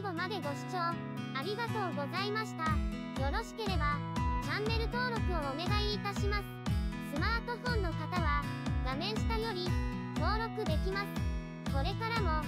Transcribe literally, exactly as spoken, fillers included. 最後までご視聴ありがとうございました。よろしければチャンネル登録をお願いいたします。スマートフォンの方は画面下より登録できます。これからも